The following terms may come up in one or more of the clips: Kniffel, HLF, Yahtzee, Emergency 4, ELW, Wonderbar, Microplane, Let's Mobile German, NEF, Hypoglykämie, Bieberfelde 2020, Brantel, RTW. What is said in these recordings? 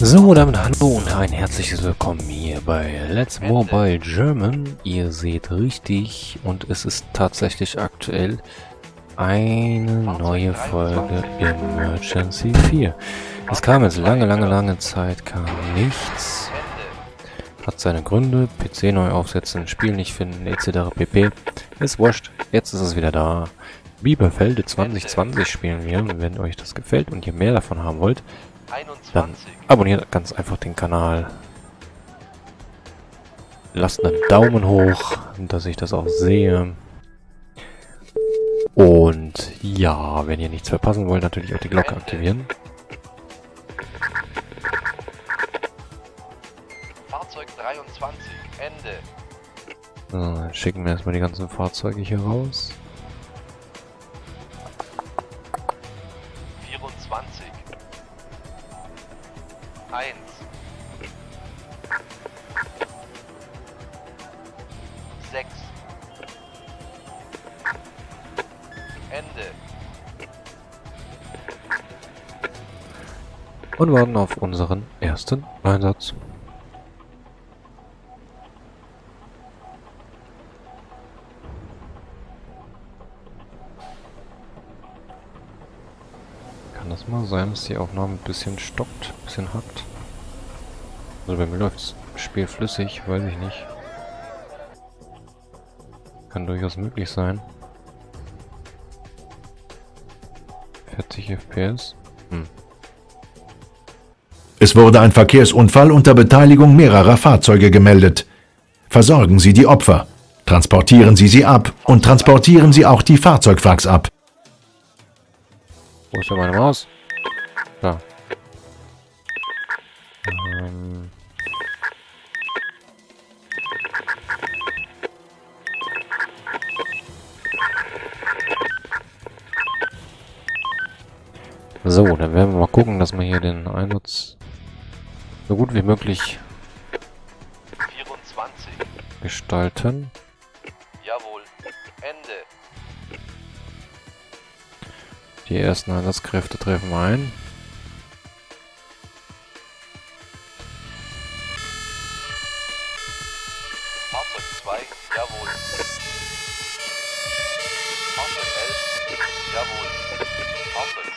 So, damit hallo und ein herzliches Willkommen hier bei Let's Mobile German. Ihr seht richtig und es ist tatsächlich aktuell eine neue Folge Emergency 4. Es kam jetzt lange Zeit, kam nichts. Hat seine Gründe, PC neu aufsetzen, Spiel nicht finden, etc. pp. Ist wurscht, jetzt ist es wieder da. Bieberfelde 2020 spielen wir, wenn euch das gefällt und ihr mehr davon haben wollt, dann abonniert ganz einfach den Kanal. Lasst einen Daumen hoch, dass ich das auch sehe. Und ja, wenn ihr nichts verpassen wollt, natürlich auch die Glocke aktivieren. Fahrzeug 23, Ende. So, dann schicken wir erstmal die ganzen Fahrzeuge hier raus. 24. 1. Und warten auf unseren ersten Einsatz. Kann das mal sein, dass die Aufnahme ein bisschen stockt, ein bisschen hackt? Also bei mir läuft das Spiel flüssig, weiß ich nicht. Kann durchaus möglich sein. 40 FPS? Es wurde ein Verkehrsunfall unter Beteiligung mehrerer Fahrzeuge gemeldet. Versorgen Sie die Opfer, transportieren Sie sie ab und transportieren Sie auch die Fahrzeugwracks ab. Wo ist denn meine Maus? Da. So, dann werden wir mal gucken, dass wir hier den Einsatz so gut wie möglich gestalten. Jawohl. Ende. Die ersten Einsatzkräfte treffen ein. Fahrzeug 2, jawohl. Fahrzeug 11, jawohl. Fahrzeug 5.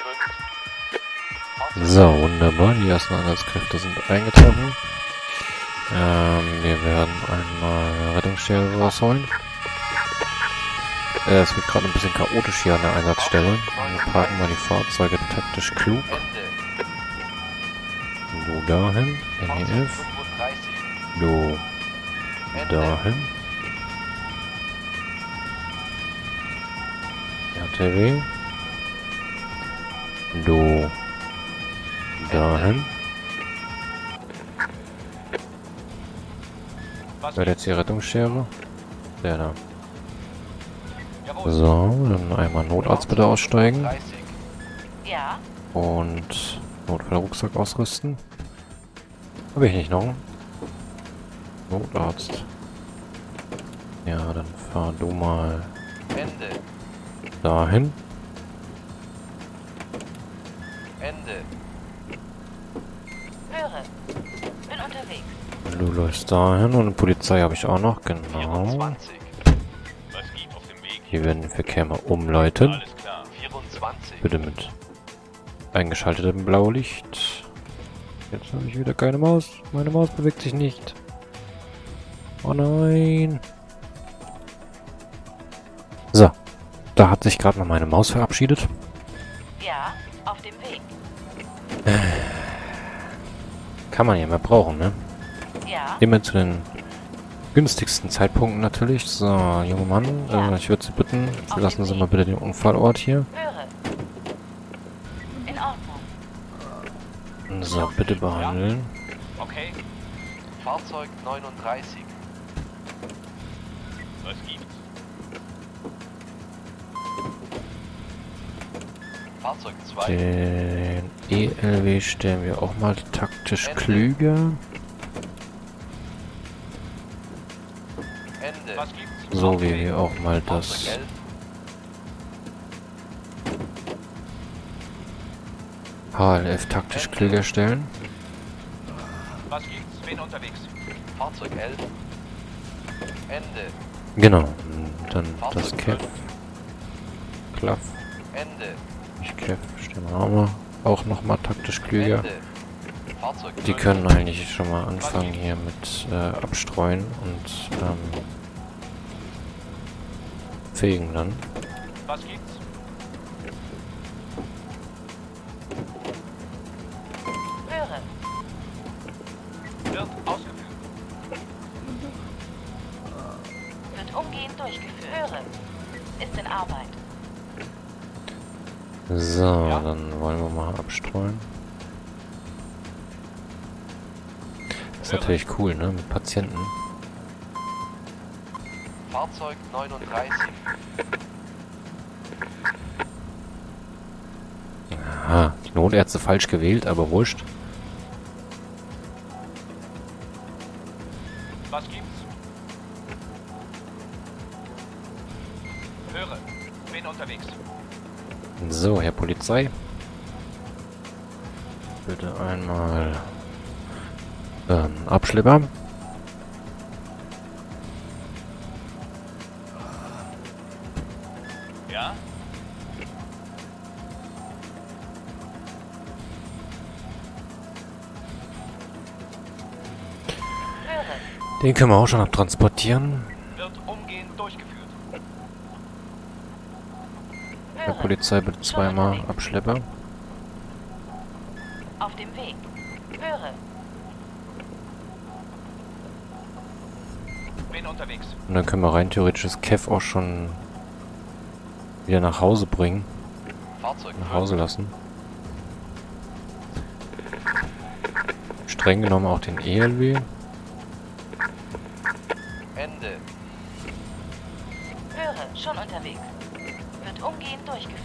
So, wunderbar. Die ersten Einsatzkräfte sind eingetroffen. Wir werden einmal Rettungsstelle rausholen. Es wird gerade ein bisschen chaotisch hier an der Einsatzstelle. Wir parken mal die Fahrzeuge taktisch klug. Du dahin, NEF. Du dahin. RTW. Du dahin. Das wird jetzt die Rettungsschere. Der da. So, dann einmal Notarzt bitte aussteigen. Ja. Und Notfallrucksack ausrüsten. Habe ich nicht noch. Notarzt. Ja, dann fahr du mal dahin. Ende. Bin unterwegs. Du läufst dahin und Polizei habe ich auch noch, genau. 24. Was gibt auf dem Weg? Hier werden Verkehr mal umleiten. Alles klar. 24. Bitte mit eingeschaltetem Blaulicht. Jetzt habe ich wieder keine Maus. Meine Maus bewegt sich nicht. Oh nein. So, da hat sich gerade noch meine Maus verabschiedet. Ja, auf dem Weg. Kann man ja mehr brauchen, ne? Ja. Immer zu den günstigsten Zeitpunkten natürlich. So, junger Mann, ja. Ich würde Sie bitten, verlassen Sie mal bitte den Unfallort hier. In Ordnung. So, bitte behandeln. Ja. Okay. Fahrzeug 39. Was gibt's? Fahrzeug 2. Den ELW stellen wir auch mal taktisch Ende. Klüger. Ende. Was gibt's? So wie wir auch mal das HLF taktisch Ende. Klüger stellen. Was gibt's? Wen unterwegs? Fahrzeug 11. Ende. Genau. Dann Fahrzeug das Cap. Klapp. Ende. Ich Cap stellen wir auch nochmal taktisch klüger. Die können eigentlich schon mal anfangen hier mit abstreuen und fegen dann. Was gibt's? Höre. Wird ausgeführt. Wird umgehend durchgeführt. Höre. Ist in Arbeit. So, ja. Dann wollen wir mal abstreuen. Ist natürlich cool, ne? Mit Patienten. Fahrzeug 39. Aha, die Notärzte falsch gewählt, aber wurscht. Was gibt's? Höre, bin unterwegs. So, Herr Polizei. Bitte einmal Abschlepper. Ja. Den können wir auch schon abtransportieren. Wird umgehend durchgeführt. Der Polizei bitte zweimal Abschlepper. Auf dem Weg. Höre. Bin unterwegs. Und dann können wir rein theoretisch das Kev auch schon wieder nach Hause bringen. Fahrzeug nach Hause lassen. Streng genommen auch den ELW. Ende. Höre, schon unterwegs. Wird umgehend durchgeführt.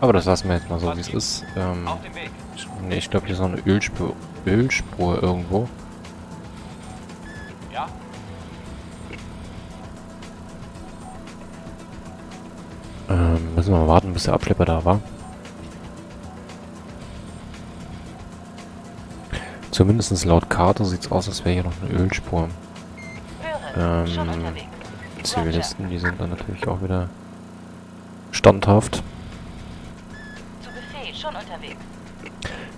Aber das lassen wir jetzt mal so, wie es ist. Ne, ich glaube, hier ist noch eine Ölspur irgendwo. Ja. Müssen wir mal warten, bis der Abschlepper da war. Zumindest laut Karte sieht es aus, als wäre hier noch eine Ölspur. Zivilisten, die sind dann natürlich auch wieder standhaft. Zu Buffet, schon unterwegs.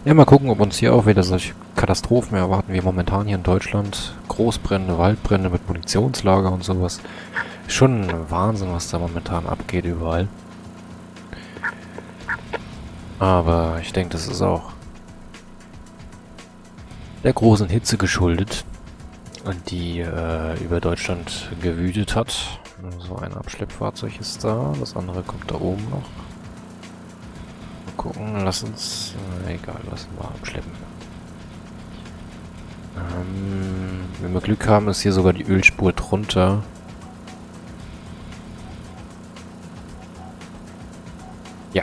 Ja, mal gucken, ob uns hier auch wieder solche Katastrophen erwarten wie momentan hier in Deutschland. Großbrände, Waldbrände mit Munitionslager und sowas. Schon Wahnsinn, was da momentan abgeht überall. Aber ich denke, das ist auch der großen Hitze geschuldet, die über Deutschland gewütet hat. So ein Abschleppfahrzeug ist da, das andere kommt da oben noch. Gucken, lass uns... egal, lassen wir abschleppen. Wenn wir Glück haben, ist hier sogar die Ölspur drunter. Ja,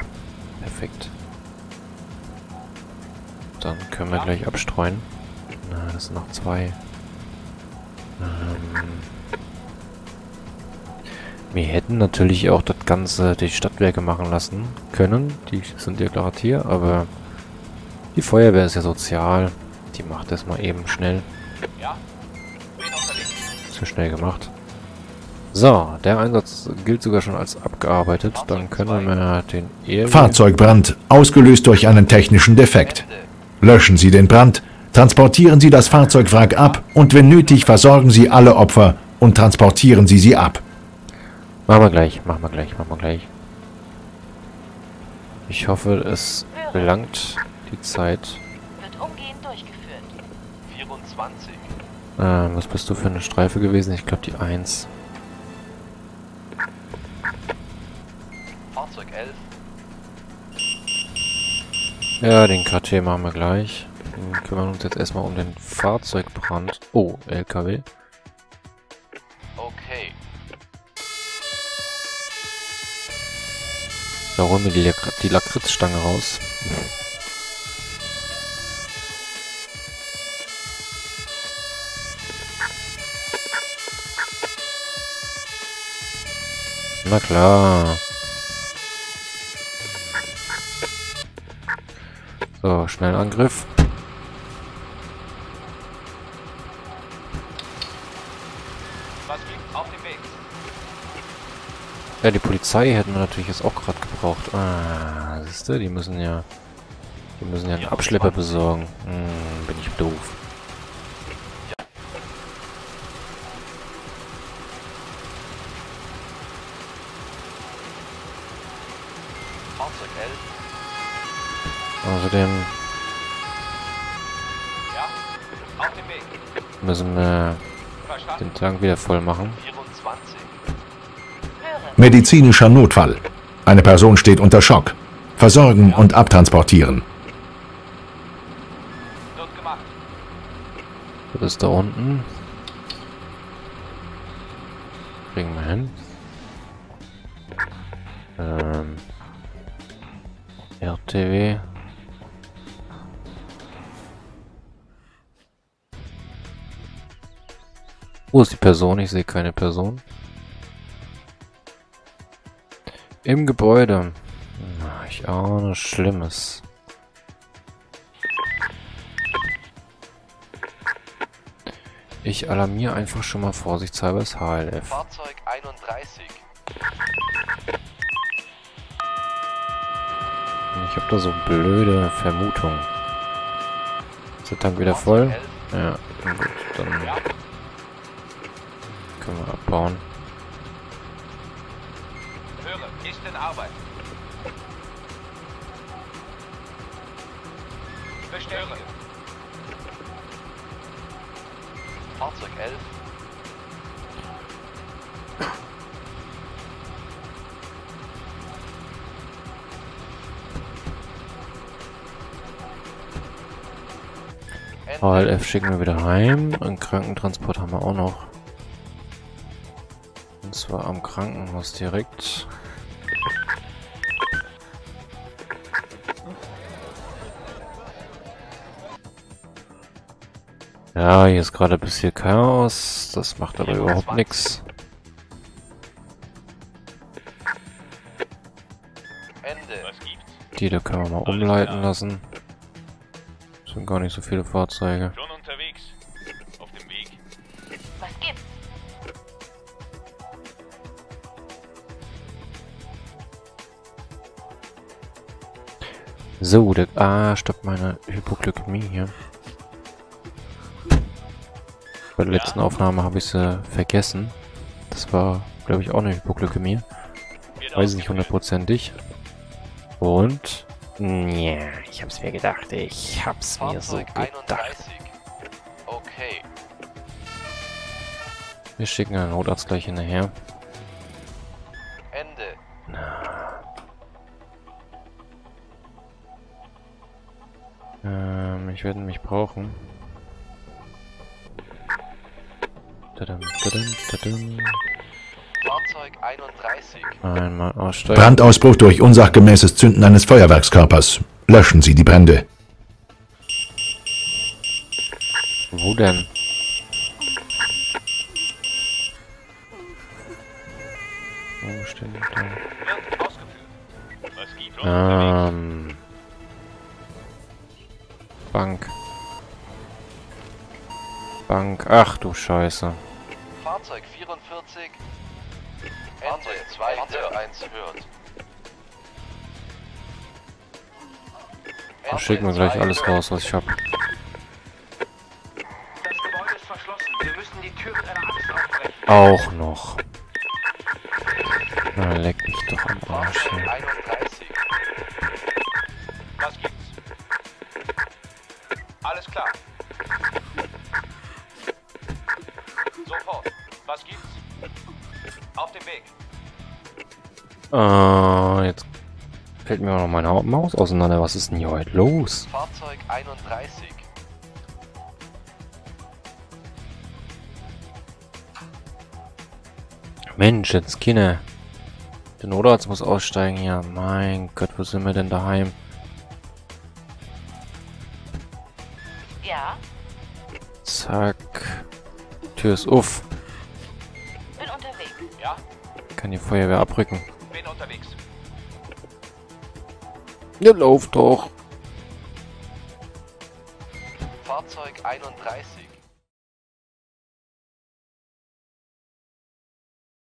perfekt. Dann können wir gleich abstreuen. Na, das sind noch zwei. Wir hätten natürlich auch das Ganze die Stadtwerke machen lassen können. Die sind ja gerade hier, aber die Feuerwehr ist ja sozial. Die macht das mal eben schnell. Ja. Zu schnell gemacht. So, der Einsatz gilt sogar schon als abgearbeitet. Dann können wir den Ehrlich... Fahrzeugbrand, ausgelöst durch einen technischen Defekt. Löschen Sie den Brand, transportieren Sie das Fahrzeugwrack ab und wenn nötig versorgen Sie alle Opfer und transportieren Sie sie ab. Machen wir gleich, machen wir gleich, machen wir gleich. Ich hoffe, es belangt die Zeit. Wird umgehend durchgeführt. 24. Was bist du für eine Streife gewesen? Ich glaube die 1. Fahrzeug 11. Ja, den KT machen wir gleich. Dann kümmern wir uns jetzt erstmal um den Fahrzeugbrand. Oh, LKW. Okay. Da holen wir die Lakritzstange raus. Na klar. So, schnellen Angriff. Was gibt's auf dem Weg? Ja, die Polizei hätten wir natürlich jetzt auch gerade gebraucht. Ah, siehst du, die müssen ja einen Abschlepper besorgen. Bin ich doof. Außerdem müssen wir den Tank wieder voll machen. Medizinischer Notfall. Eine Person steht unter Schock. Versorgen und abtransportieren. Das ist da unten. Kriegen wir hin. RTW. Wo ist die Person? Ich sehe keine Person. Im Gebäude. Ich ahne Schlimmes. Ich alarmiere einfach schon mal vorsichtshalber das HLF. Fahrzeug 31. Ich habe da so blöde Vermutungen. Ist der Tank wieder voll? Ja, gut, dann können wir abbauen. Höre, ich in Arbeit. Bestätige. Fahrzeug 11. HLF schicken wir wieder heim. Einen Krankentransport haben wir auch noch. Und zwar am Krankenhaus direkt. Ja, hier ist gerade ein bisschen Chaos. Das macht aber überhaupt nichts. Die da können wir mal umleiten lassen. Das sind gar nicht so viele Fahrzeuge. So, der... Ah, stoppt meine Hypoglykämie hier. Bei der letzten Aufnahme habe ich sie vergessen. Das war, glaube ich, auch eine Hypoglykämie. Weiß nicht hundertprozentig. Und... Ja, ich hab's mir gedacht. Ich hab's mir so gedacht. Okay. Wir schicken einen Notarzt gleich hinterher. Ende. Na. Ich werde nämlich brauchen. Tadam, tadam, tadam. Fahrzeug 31. Einmal aussteigen. Brandausbruch durch unsachgemäßes Zünden eines Feuerwerkskörpers. Löschen Sie die Brände. Wo denn? Wo steht denn da? Bank. Bank. Ach du Scheiße. Fahrzeug 44. Fahrzeug 201 hört. Dann schicken wir gleich alles raus, was ich habe. Das Gebäude ist verschlossen. Wir müssen die Tür mit einer Axt aufbrechen. Auch noch. Na, leck mich doch am Arsch hier. Alles klar. Sofort. Was gibt's? Auf dem Weg. Jetzt fällt mir auch noch meine Maus auseinander. Was ist denn hier heute los? Fahrzeug 31. Mensch, jetzt Kinder. Der Notarzt muss aussteigen hier. Ja, mein Gott, wo sind wir denn daheim? Ja. Zack. Tür ist auf. Bin unterwegs. Ja. Kann die Feuerwehr abrücken. Bin unterwegs. Ja, lauf doch. Fahrzeug 31